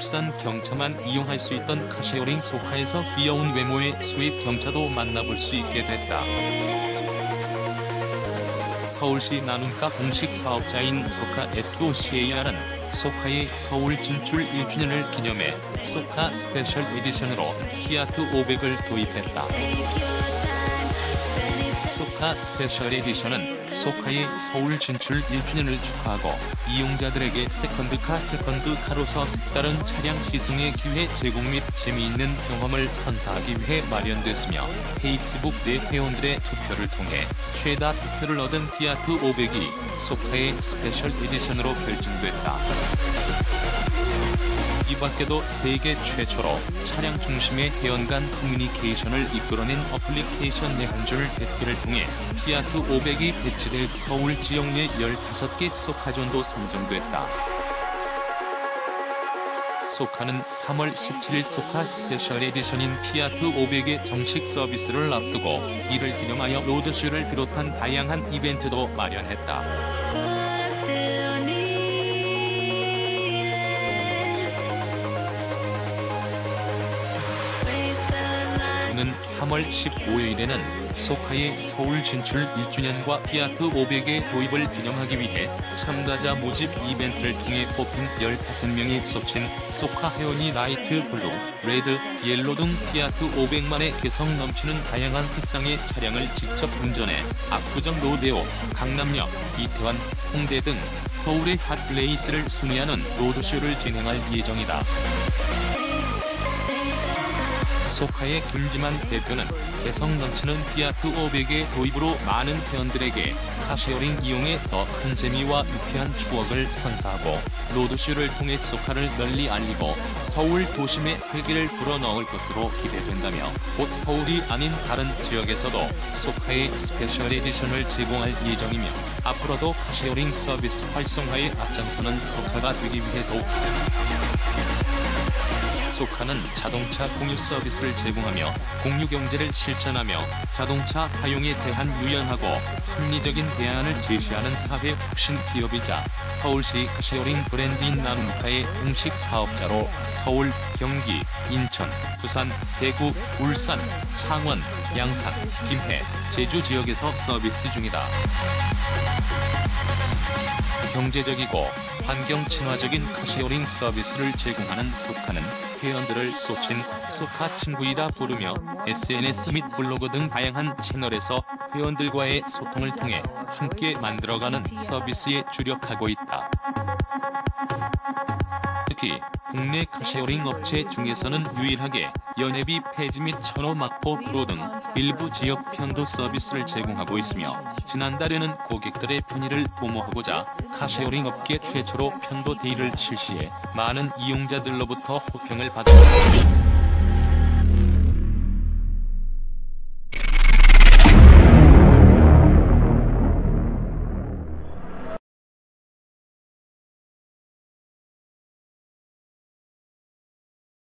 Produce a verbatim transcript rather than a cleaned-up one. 싼 경차만 이용할 수 있던 카시어링 소카에서 귀여운 외모의 수입 경차도 만나볼 수 있게 됐다. 서울시 나눔가 공식 사업자인 소카 소car은 소카의 서울 진출 일 주년을 기념해 소카 스페셜 에디션으로 피아트 오백을 도입했다. 소카 스페셜 에디션은 소카의 서울 진출 일 주년을 축하하고 이용자들에게 세컨드카 세컨드카로서 색다른 차량 시승의 기회 제공 및 재미있는 경험을 선사하기 위해 마련됐으며 페이스북 내 회원들의 투표를 통해 최다 투표를 얻은 피아트 오백이 소카의 스페셜 에디션으로 결정됐다. 이 밖에도 세계 최초로 차량 중심의 회원 간 커뮤니케이션을 이끌어낸 어플리케이션 내한줄 백 개를 통해 피아트 오백이 배치될 서울 지역 내 열다섯 개 소카존도 선정됐다. 소카는 삼월 십칠일 소카 스페셜 에디션인 피아트 오백의 정식 서비스를 앞두고 이를 기념하여 로드쇼를 비롯한 다양한 이벤트도 마련했다. 삼월 십오일에는 소카의 서울 진출 일 주년과 피아트 오백의 도입을 기념하기 위해 참가자 모집 이벤트를 통해 뽑힌 열다섯 명이 소친 소카 회원이 라이트 블루, 레드, 옐로 등 피아트 오백만의 개성 넘치는 다양한 색상의 차량을 직접 운전해 압구정 로데오, 강남역, 이태원, 홍대 등 서울의 핫레이스를 순회하는 로드쇼를 진행할 예정이다. 소카의 김지만 대표는 개성 넘치는 피아트 오백의 도입으로 많은 회원들에게 카쉐어링 이용에 더 큰 재미와 유쾌한 추억을 선사하고 로드쇼를 통해 소카를 널리 알리고 서울 도심에 활기를 불어넣을 것으로 기대된다며 곧 서울이 아닌 다른 지역에서도 소카의 스페셜 에디션을 제공할 예정이며 앞으로도 카쉐어링 서비스 활성화에 앞장서는 소카가 되기 위해 더욱 소카는 자동차 공유 서비스를 제공하며 공유 경제를 실천하며 자동차 사용에 대한 유연하고 합리적인 대안을 제시하는 사회 혁신 기업이자 서울시 카쉐어링 브랜드인 나눔카의 공식 사업자로 서울, 경기, 인천, 부산, 대구, 울산, 창원, 양산, 김해, 제주 지역에서 서비스 중이다. 경제적이고 환경 친화적인 카쉐어링 서비스를 제공하는 소카는 회원들을 소친 소카 친구이라 부르며 에스엔에스 및 블로그 등 다양한 채널에서 회원들과의 소통을 통해 함께 만들어가는 서비스에 주력하고 있다. 특히 국내 카쉐어링 업체 중에서는 유일하게 연회비 폐지 및 천호 마포 브로 등 일부 지역 편도 서비스를 제공하고 있으며 지난달에는 고객들의 편의를 도모하고자 카쉐어링 업계 최초로 편도 데이를 실시해 많은 이용자들로부터 호평을 받았다.